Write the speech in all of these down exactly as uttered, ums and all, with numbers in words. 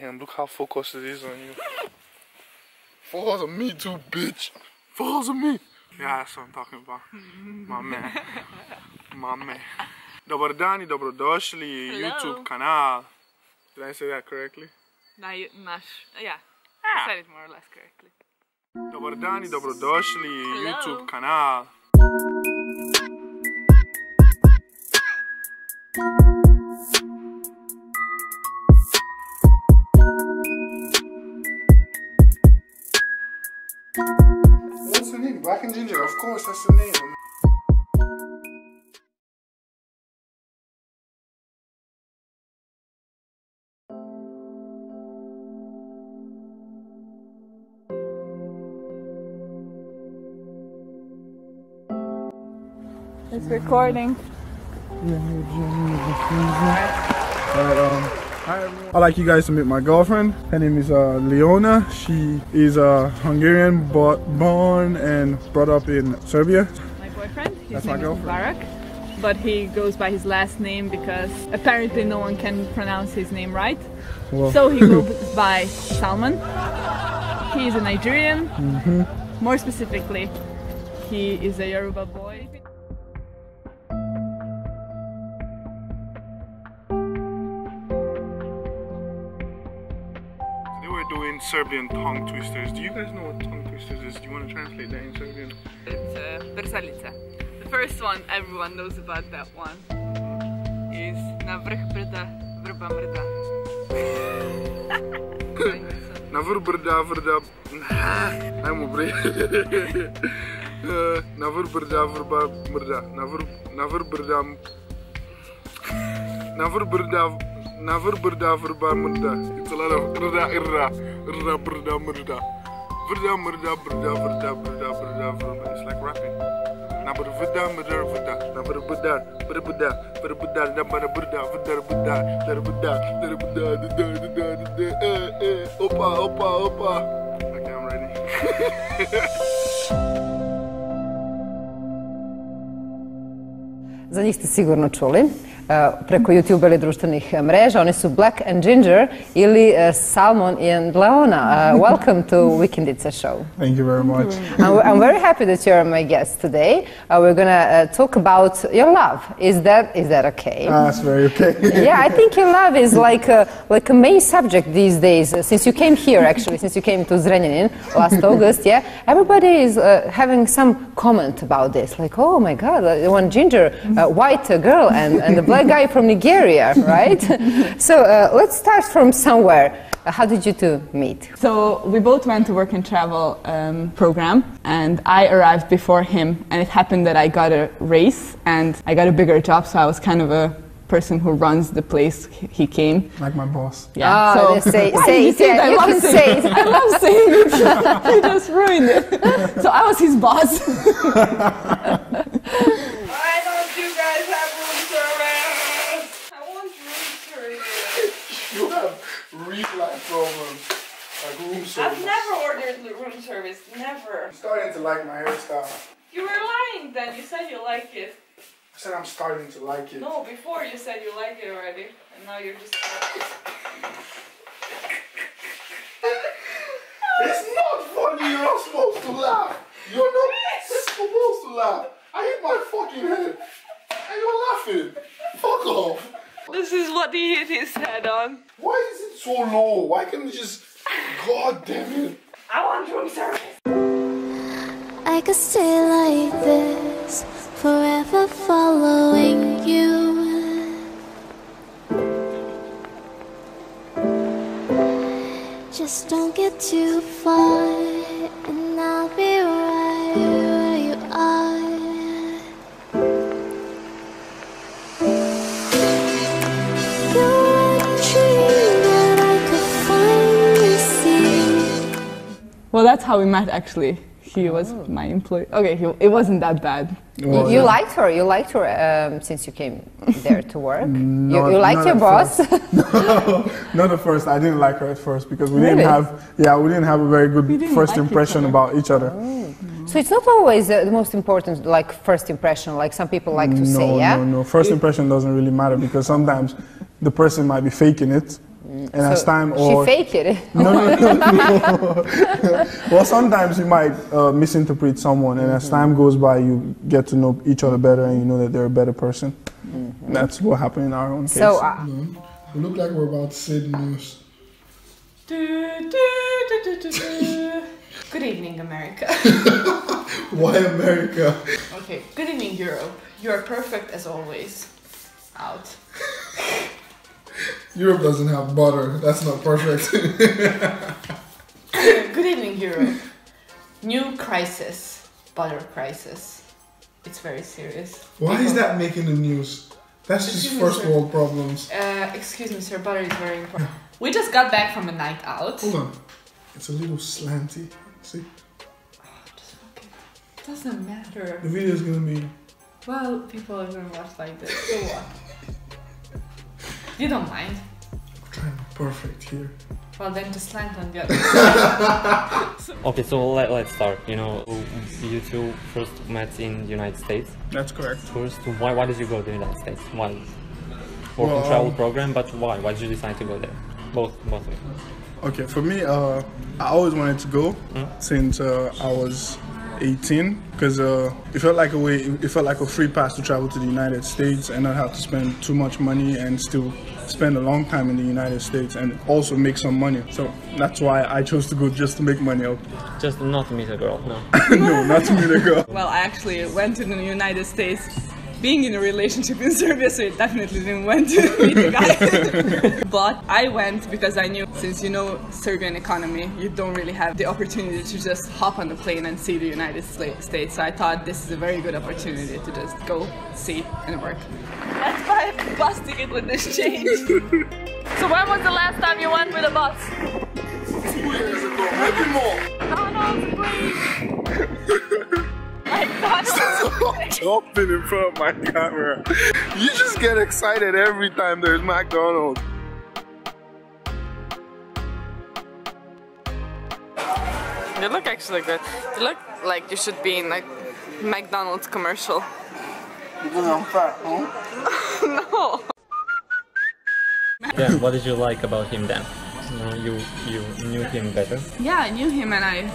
Damn, look how focused it is on you. Focus on me too, bitch. Focus on me. Yeah, that's what I'm talking about. My man. My man. Dobrodani, dobrodošli, YouTube canal. Did I say that correctly? Na, naš, yeah, I said it more or less correctly. Dobrodani, dobrodošli, YouTube canal. What's the name? Black and Ginger, of course, that's the name. It's recording. I'd like you guys to meet my girlfriend. Her name is uh, Leona. She is a Hungarian, but born and brought up in Serbia. My boyfriend, his That's name my girlfriend. is Barak, but he goes by his last name because apparently no one can pronounce his name right. Well. So he goes by Salman. He is a Nigerian. Mm-hmm. More specifically, he is a Yoruba boy. Doing Serbian tongue twisters. Do you guys know what tongue twisters is? Do you want to translate that in Serbian? It's uh, Versalica. The first one, everyone knows about that one, is Navrh Brda Vrba brda. Navrh Brda Vrba brda. I'm a break. Navrh Brda Vrba brda. Navrh Brda. Navrh Brda. Navrh Brda Vrba brda. It's a lot of brda irra, irra brda brda, brda brda brda brda brda brda brda. It's like rapping. Navrh Brda Vrba brda. Navrh Brda Vrba brda. Vrba brda. Navrh Brda Vrba brda. Vrba brda. Vrba brda. Vrba brda. Eh eh. Opa opa opa. Okay, I'm ready. Za njih ste sigurno čuli preko YouTube ili društvenih mreža. Oni su Black and Ginger ili Salmon and Leona. Uh, welcome to Weekendica show. Thank you very much. I'm, I'm very happy that you're my guest today. Uh, we're gonna uh, talk about your love. Is that is that okay? Uh, that's very okay. Yeah, I think your love is like a, like a main subject these days. Uh, since you came here, actually, since you came to Zrenin last August, yeah, everybody is uh, having some comment about this. Like, oh my God, I want Ginger. Uh, A white girl and, and a black guy from Nigeria, right? So uh, let's start from somewhere. Uh, how did you two meet? So we both went to work and travel um, program, and I arrived before him, and it happened that I got a raise and I got a bigger job, so I was kind of a person who runs the place he came. Like my boss. Yeah. Oh, so say, say, you say, I you love saying it. I love saying it. You just ruined it. So I was his boss. I've never ordered room service, never. I'm starting to like my hairstyle. You were lying then, you said you like it. I said I'm starting to like it. No, before you said you like it already. And now you're just... It's not funny, you're not supposed to laugh. You're not supposed to laugh. I hit my fucking head. And you're laughing. Fuck off. This is what he hit his head on. Why is it so low? Why can't we just... God damn it! I want room service! I could stay like this, forever following you. Just don't get too far, and I'll be right where you are. You're a tree. Well, that's how we met, actually. He was oh. my employee. Okay, he, it wasn't that bad. Well, you, you yeah. liked her. You liked her um, since you came there to work. not, you, you liked your boss. No, not at first. I didn't like her at first because we really? didn't have. Yeah, we didn't have a very good first like impression each about each other. Oh. No. So it's not always uh, the most important, like first impression, like some people like to no, say. Yeah. No, no, first impression doesn't really matter because sometimes the person might be faking it. Mm, and so as time or she fake it. No, no, no, no. Well, sometimes you might uh, misinterpret someone, and mm-hmm. as time goes by, you get to know each other better, and you know that they're a better person. Mm-hmm. That's what happened in our own case. So uh, mm-hmm. we look like we're about to say the news. Good evening, America. Why America? Okay. Good evening, Europe. You are perfect as always. Out. Europe doesn't have butter. That's not perfect. Good evening, Europe. New crisis. Butter crisis. It's very serious. Why People is that making the news? That's excuse just first world problems. Uh, excuse me, sir. Butter is very important. We just got back from a night out. Hold on. It's a little slanty. See? Oh, just fucking... It doesn't matter. The video is going to be... Well, people are going to watch like this. So what? You don't mind. I'm trying to be perfect here. Well, then just slant on the other side. So okay, so let, let's start. You know, you two first met in the United States. That's correct. First, why, why did you go to the United States? Why? For well, travel um, program, but why? Why did you decide to go there? Both, both of you. Okay, for me, uh, I always wanted to go mm-hmm. since uh, I was eighteen, because uh, it felt like a way, it felt like a free pass to travel to the United States and not have to spend too much money and still spend a long time in the United States and also make some money. So that's why I chose to go, just to make money out. Just not to meet a girl, no. No, not to meet a girl. Well, I actually went to the United States being in a relationship in Serbia, so it definitely didn't went to meet a guy. But I went because I knew, since you know Serbian economy, you don't really have the opportunity to just hop on the plane and see the United States. So I thought this is a very good opportunity to just go, see, and work. Let's buy a bus ticket with this change. So when was the last time you went with a bus? Two years ago, maybe more. McDonald's, please. McDonald's. Stop jumping in front of my camera. You just get excited every time there's McDonald's. They look actually good. They look like you should be in like McDonald's commercial. Because I'm fat, huh? No. Yeah, what did you like about him then? You you knew him better? Yeah, I knew him, and I.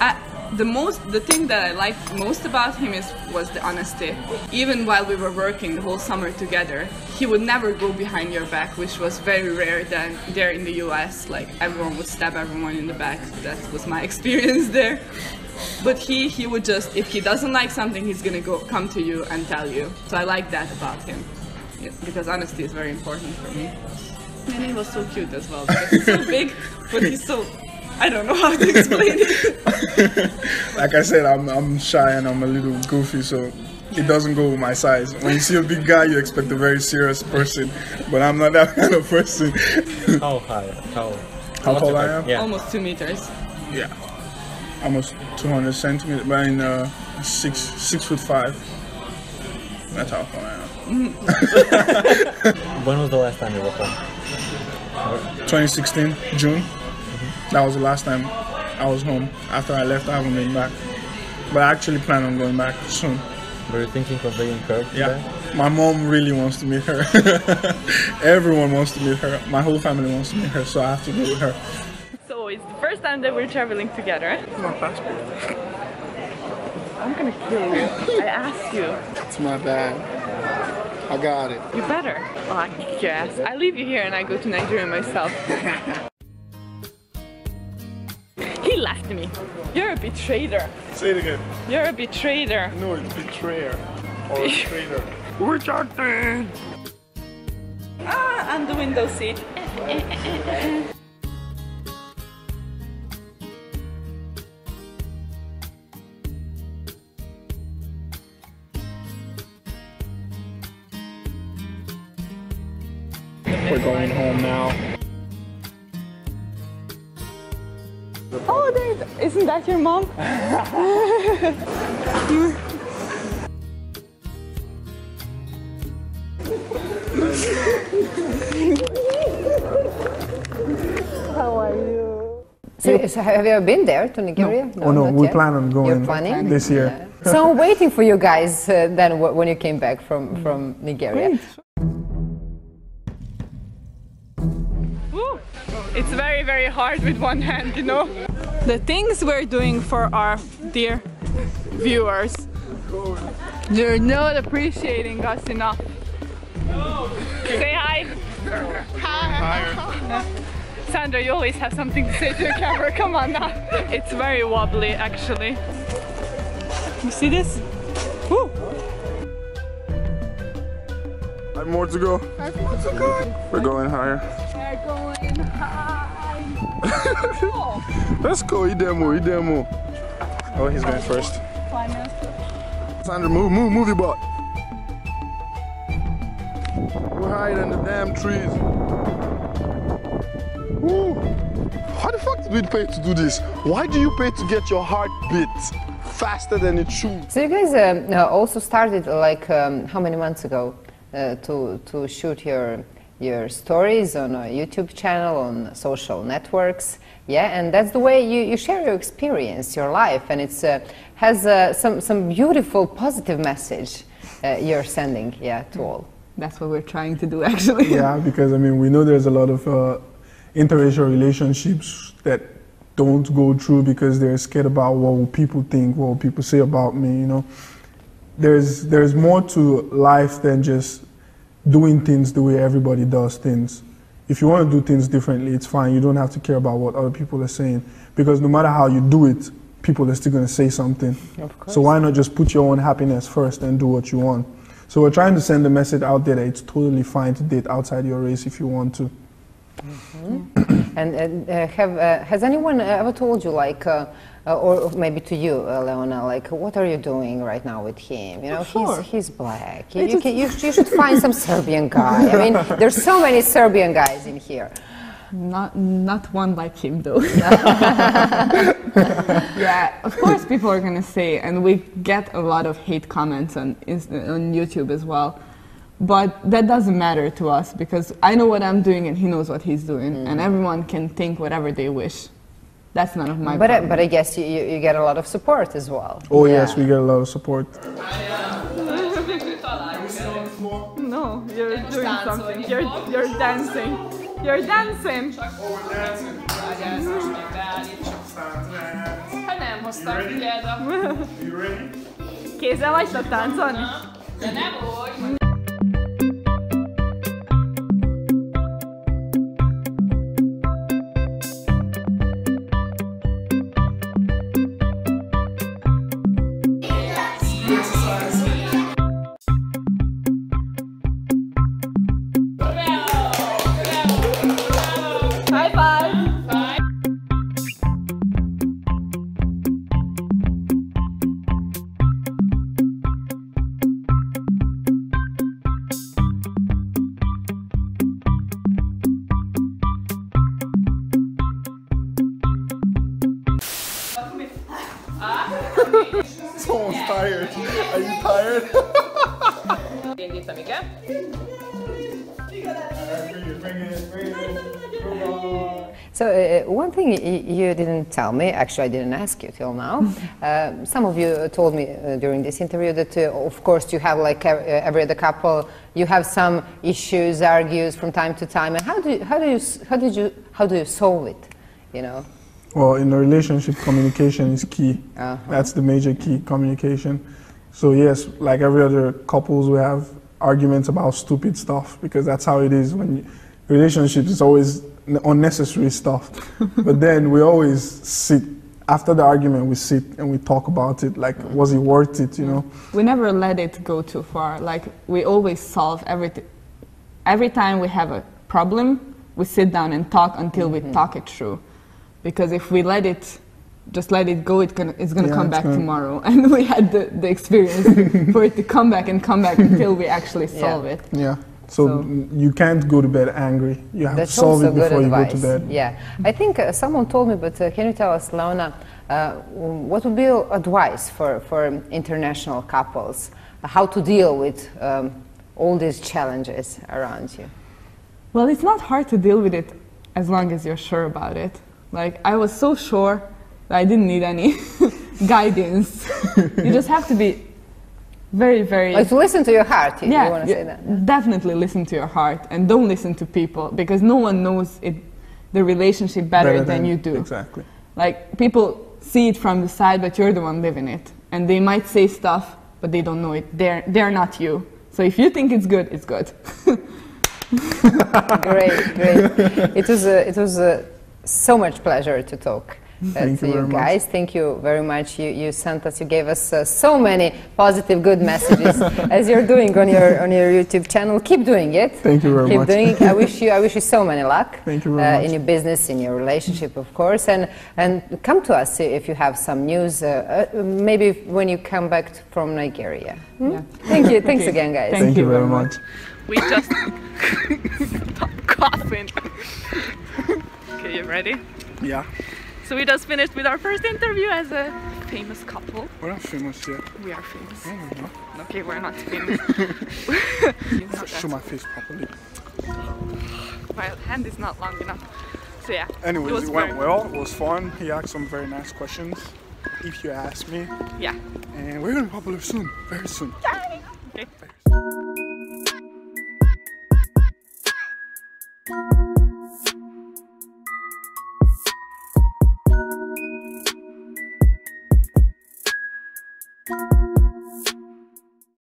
I The most, the thing that I liked most about him is was the honesty. Even while we were working the whole summer together, he would never go behind your back, which was very rare than there in the U S. Like everyone would stab everyone in the back. That was my experience there. But he, he would just, if he doesn't like something, he's gonna go come to you and tell you. So I like that about him, yeah, because honesty is very important for me. And he was so cute as well. Because he's so big, but he's so. I don't know how to explain it. Like I said, I'm, I'm shy and I'm a little goofy, so yeah. It doesn't go with my size. When you see a big guy, you expect a very serious person, but I'm not that kind of person. How high? How, how tall I am? Yeah. Almost two meters. Yeah, almost two hundred centimeters, but in uh, six, six foot five. That's how tall I am. Mm. When was the last time you were home? twenty sixteen, June. That was the last time I was home. After I left, I haven't been back. But I actually plan on going back soon. Were you thinking of being Kirk? Yeah. There? My mom really wants to meet her. Everyone wants to meet her. My whole family wants to meet her, so I have to go with her. So it's the first time that we're traveling together. My passport. I'm gonna kill you. I asked you. It's my bag. I got it. You better. Oh, I kick your ass. I leave you here and I go to Nigeria myself. He left me. You're a betrayer. Say it again. You're a betrayer. No, it's betrayer. Or a traitor. We're talking. Ah, and the window seat. We're going home now. Oh, there, isn't that your mom? How are you? So, so have you ever been there to Nigeria? No. No, oh no, we yet. plan on going planning? this year. Yeah. So I'm waiting for you guys uh, then when you came back from, from Nigeria. Great. it's very, very hard with one hand, you know? The things we're doing for our dear viewers, they're not appreciating us enough. No. Say hi. Hi. Sandra, you always have something to say to your camera, come on now. It's very wobbly actually. You see this? Woo. I have more to go. I have more to go. We're going higher. We're going high. Let's go, E-Demo, E-Demo. Oh, he's going first. Five minutes. Sandra, move, move, move your butt. We're hiding in the damn trees. Woo. How the fuck did we pay to do this? Why do you pay to get your heart beat faster than it should? So you guys um, also started like um, how many months ago uh, to to shoot your your stories on a YouTube channel, on social networks, yeah, and that's the way you, you share your experience, your life, and it's uh, has uh, some some beautiful positive message uh, you're sending, yeah, to all. That's what we're trying to do, actually. Yeah, because I mean we know there's a lot of uh, interracial relationships that don't go through because they're scared about what will people think, what will people say about me, you know. There's, there's more to life than just doing things the way everybody does things. If you want to do things differently, it's fine. You don't have to care about what other people are saying, because no matter how you do it, people are still going to say something. Of course. So why not just put your own happiness first and do what you want? So we're trying to send the message out there that it's totally fine to date outside your race if you want to. Mm-hmm. And uh, have uh, has anyone ever told you, like, uh, uh, or maybe to you, uh, Leona, like, what are you doing right now with him? You know, sure. he's he's black. You, you, can, you, you should find some Serbian guy. I mean, there's so many Serbian guys in here. Not not one like him though. Yeah, of course people are gonna say, and we get a lot of hate comments on on YouTube as well. But that doesn't matter to us, because I know what I'm doing and he knows what he's doing, mm. and everyone can think whatever they wish. That's none of my but problem. I, but I guess you, you, you get a lot of support as well. Oh yeah. Yes, we get a lot of support. No, you're doing something. You're, you're dancing. You're dancing. You ready? Keza, vai estar dançando. Someone's tired. Are you tired? So uh, one thing you didn't tell me, actually I didn't ask you till now, uh, some of you told me uh, during this interview that uh, of course you have, like every other couple, you have some issues, argues from time to time, and how do you, how do you, how did you, how do you solve it, you know? Well, in a relationship, communication is key. Uh-huh. That's the major key, communication. So yes, like every other couples, we have arguments about stupid stuff, because that's how it is when you, relationships is always unnecessary stuff. But then we always sit, after the argument we sit and we talk about it, like was it worth it, you know? We never let it go too far, like we always solve everything. Every time we have a problem, we sit down and talk until mm-hmm. we talk it through. Because if we let it, just let it go, it can, it's going to yeah, come back gonna... tomorrow. And we had the, the experience for it to come back and come back until we actually solve yeah. it. Yeah. So, so you can't go to bed angry. You have to solve it before you go to bed. Yeah. I think uh, someone told me, but uh, can you tell us, Leona, uh, what would be your advice for, for international couples? Uh, how to deal with um, all these challenges around you? Well, it's not hard to deal with it as long as you're sure about it. Like, I was so sure that I didn't need any guidance. You just have to be very, very... Like, to listen to your heart, if yeah, you want to say that. Definitely listen to your heart, and don't listen to people, because no one knows it the relationship better, better than, than you do. Exactly. Like, people see it from the side, but you're the one living it. And they might say stuff, but they don't know it. They're, they're not you. So if you think it's good, it's good. Great, great. It was, a, it was a, so much pleasure to talk. Thank you, you guys. Much. Thank you very much. You, you sent us, you gave us uh, so many positive, good messages, as you're doing on your on your YouTube channel. Keep doing it. Thank you very Keep much. Keep doing it. I wish you, I wish you so many luck. Thank you very uh, much. In your business, in your relationship, of course, and and come to us if you have some news. Uh, uh, maybe when you come back to, from Nigeria. Hmm? Yeah. Thank you. Thanks okay. again, guys. Thank, Thank you, you very much. much. We just stop coughing. Okay, you ready? Yeah. So we just finished with our first interview as a famous couple. We're not famous yet. We are famous. No, no. Okay, we're not famous. not Show my face properly. My hand is not long enough. So yeah. Anyways, it, it went well. It was fun. He asked some very nice questions. If you ask me. Yeah. And we're going to be popular soon. Very soon. Yay! Okay. Very soon. Bye.